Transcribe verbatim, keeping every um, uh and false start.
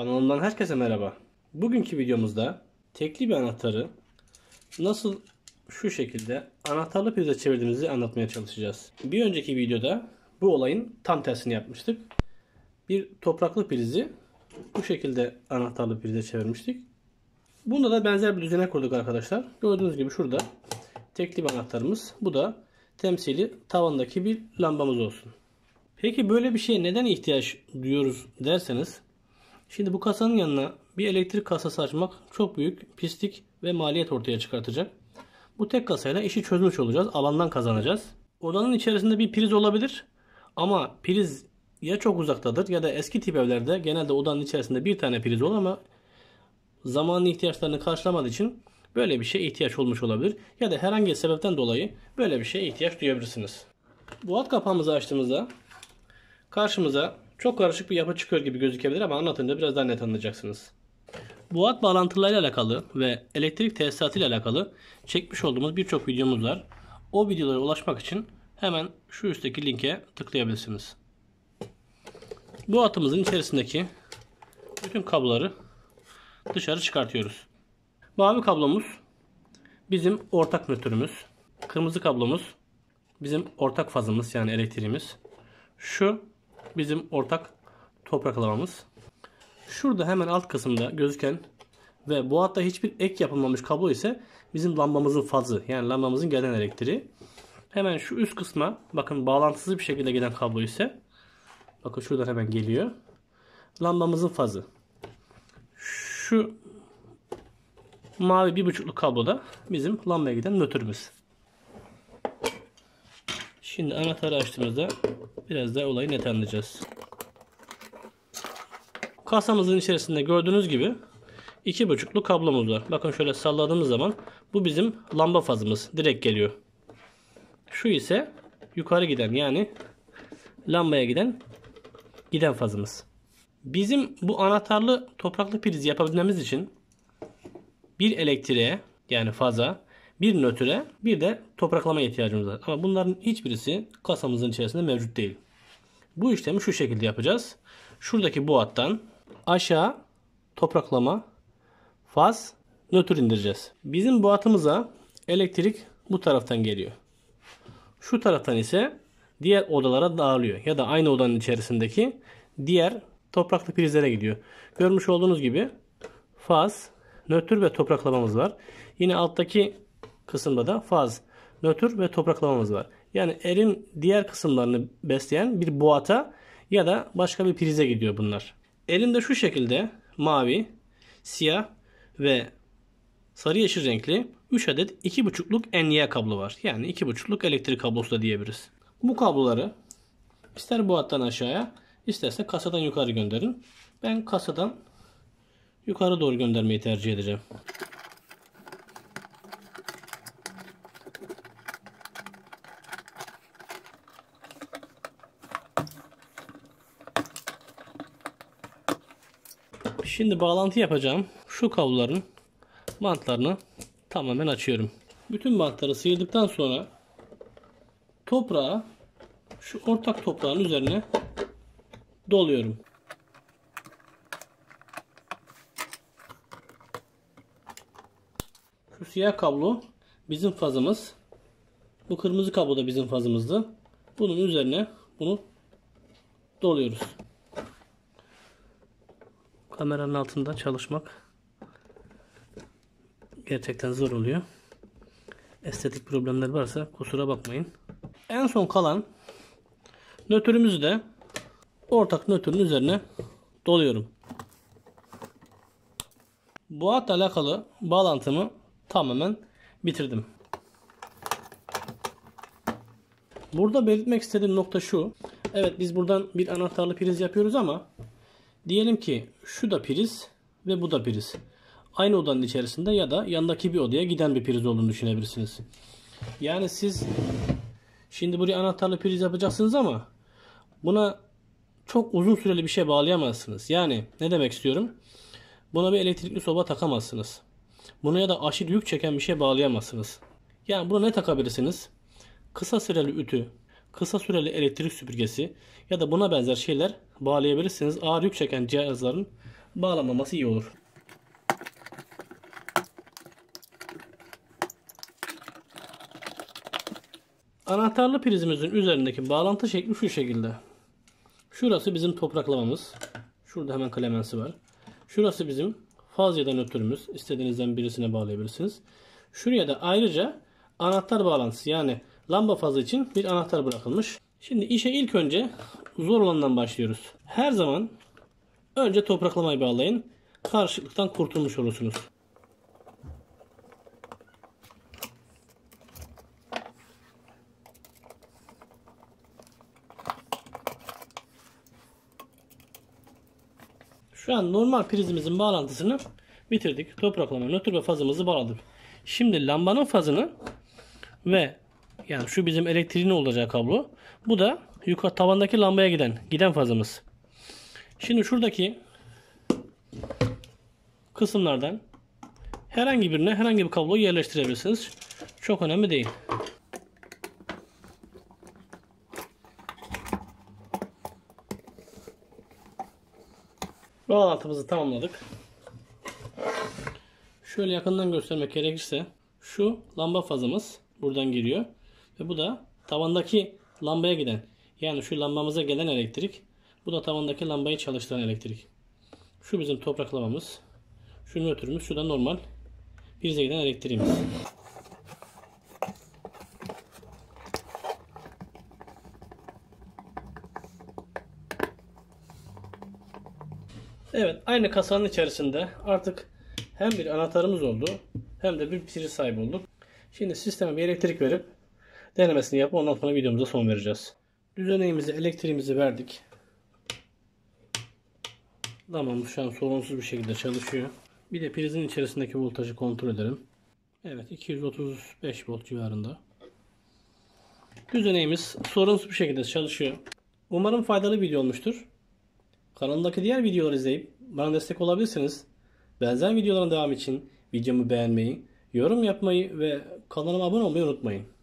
Kanalımdan herkese merhaba. Bugünkü videomuzda tekli bir anahtarı nasıl şu şekilde anahtarlı prize çevirdiğimizi anlatmaya çalışacağız. Bir önceki videoda bu olayın tam tersini yapmıştık. Bir topraklı prizi bu şekilde anahtarlı prize çevirmiştik. Bunda da benzer bir düzene kurduk arkadaşlar. Gördüğünüz gibi şurada tekli bir anahtarımız. Bu da temsili tavandaki bir lambamız olsun. Peki böyle bir şeye neden ihtiyaç duyuyoruz derseniz, şimdi bu kasanın yanına bir elektrik kasası açmak çok büyük pislik ve maliyet ortaya çıkartacak. Bu tek kasayla işi çözmüş olacağız. Alandan kazanacağız. Odanın içerisinde bir priz olabilir. Ama priz ya çok uzaktadır ya da eski tip evlerde genelde odanın içerisinde bir tane priz olur ama zamanın ihtiyaçlarını karşılamadığı için böyle bir şeye ihtiyaç olmuş olabilir. Ya da herhangi bir sebepten dolayı böyle bir şeye ihtiyaç duyabilirsiniz. Bu alt kapağımızı açtığımızda karşımıza çok karışık bir yapı çıkıyor gibi gözükebilir ama anlatınca biraz daha net anlayacaksınız. Boğat bağlantılarıyla alakalı ve elektrik tesisatıyla alakalı çekmiş olduğumuz birçok videomuz var. O videolara ulaşmak için hemen şu üstteki linke tıklayabilirsiniz. Boğatımızın içerisindeki bütün kabloları dışarı çıkartıyoruz. Mavi kablomuz bizim ortak nötrümüz. Kırmızı kablomuz bizim ortak fazımız yani elektriğimiz. Şu bizim ortak topraklamamız. Şurada hemen alt kısımda gözüken ve bu hatta hiçbir ek yapılmamış kablo ise bizim lambamızın fazı yani lambamızın gelen elektriği. Hemen şu üst kısma bakın bağlantısız bir şekilde gelen kablo ise bakın şuradan hemen geliyor. Lambamızın fazı. Şu mavi bir buçukluk kablo da bizim lambaya giden nötrümüz. Şimdi anahtarı açtığımızda biraz daha olayı net anlayacağız. Kasamızın içerisinde gördüğünüz gibi iki buçukluk kablomuz var. Bakın şöyle salladığımız zaman bu bizim lamba fazımız. Direkt geliyor. Şu ise yukarı giden yani lambaya giden giden fazımız. Bizim bu anahtarlı topraklı priz yapabilmemiz için bir elektriğe yani faza, bir nötre, bir de topraklama ihtiyacımız var. Ama bunların hiçbirisi kasamızın içerisinde mevcut değil. Bu işlemi şu şekilde yapacağız. Şuradaki bu hattan aşağı topraklama, faz, nötr indireceğiz. Bizim bu hattımıza elektrik bu taraftan geliyor. Şu taraftan ise diğer odalara dağılıyor. Ya da aynı odanın içerisindeki diğer topraklı prizlere gidiyor. Görmüş olduğunuz gibi faz, nötr ve topraklamamız var. Yine alttaki kısımda da faz, nötr ve topraklamamız var. Yani evin diğer kısımlarını besleyen bir boğata ya da başka bir prize gidiyor bunlar. Elimde şu şekilde mavi, siyah ve sarı yeşil renkli üç adet iki buçukluk enliye kablo var. Yani iki buçukluk elektrik kablosu da diyebiliriz. Bu kabloları ister boğattan aşağıya isterse kasadan yukarı gönderin. Ben kasadan yukarı doğru göndermeyi tercih edeceğim. Şimdi bağlantı yapacağım. Şu kabloların bantlarını tamamen açıyorum. Bütün bantları sıyırdıktan sonra toprağı şu ortak toprağın üzerine doluyorum. Şu siyah kablo bizim fazımız. Bu kırmızı kablo da bizim fazımızdı. Bunun üzerine bunu doluyoruz. Kameranın altında çalışmak gerçekten zor oluyor. Estetik problemler varsa kusura bakmayın. En son kalan nötrümüzü de ortak nötrün üzerine doluyorum. Bu hatla alakalı bağlantımı tamamen bitirdim. Burada belirtmek istediğim nokta şu. Evet biz buradan bir anahtarlı priz yapıyoruz ama diyelim ki şu da priz ve bu da priz. Aynı odanın içerisinde ya da yandaki bir odaya giden bir priz olduğunu düşünebilirsiniz. Yani siz şimdi buraya anahtarlı priz yapacaksınız ama buna çok uzun süreli bir şey bağlayamazsınız. Yani ne demek istiyorum? Buna bir elektrikli soba takamazsınız. Buna ya da aşırı yük çeken bir şey bağlayamazsınız. Yani buna ne takabilirsiniz? Kısa süreli ütü, kısa süreli elektrik süpürgesi ya da buna benzer şeyler bağlayabilirsiniz. Ağır yük çeken cihazların bağlamaması iyi olur. Anahtarlı prizimizin üzerindeki bağlantı şekli şu şekilde. Şurası bizim topraklamamız. Şurada hemen klemensi var. Şurası bizim fazya'dan ötürümüz. İstediğinizden birisine bağlayabilirsiniz. Şuraya da ayrıca anahtar bağlantısı, yani lamba fazı için bir anahtar bırakılmış. Şimdi işe ilk önce zor olandan başlıyoruz. Her zaman önce topraklamayı bağlayın. Karışıklıktan kurtulmuş olursunuz. Şu an normal prizimizin bağlantısını bitirdik. Topraklama, nötr ve fazımızı bağladık. Şimdi lambanın fazını ve yani şu bizim elektriğin olacağı kablo. Bu da yukarı tavandaki lambaya giden giden fazımız. Şimdi şuradaki kısımlardan herhangi birine herhangi bir kabloyu yerleştirebilirsiniz. Çok önemli değil. Bağlantımızı tamamladık. Şöyle yakından göstermek gerekirse şu lamba fazımız buradan giriyor ve bu da tavandaki lambaya giden, yani şu lambamıza gelen elektrik, bu da tavandaki lambayı çalıştıran elektrik. Şu bizim topraklamamız, şu nötrümüz, şu da normal prize giden elektriğimiz. Evet, aynı kasanın içerisinde artık hem bir anahtarımız oldu hem de bir priz sahibi olduk. Şimdi sisteme bir elektrik verip denemesini yapıp ondan sonra videomuza son vereceğiz. Düzeneğimizi, elektriğimizi verdik. Tamam, şu an sorunsuz bir şekilde çalışıyor. Bir de prizin içerisindeki voltajı kontrol edelim. Evet, iki yüz otuz beş volt civarında. Düzeneğimiz sorunsuz bir şekilde çalışıyor. Umarım faydalı video olmuştur. Kanalımdaki diğer videoları izleyip bana destek olabilirsiniz. Benzer videoların devamı için videomu beğenmeyi, yorum yapmayı ve kanalıma abone olmayı unutmayın.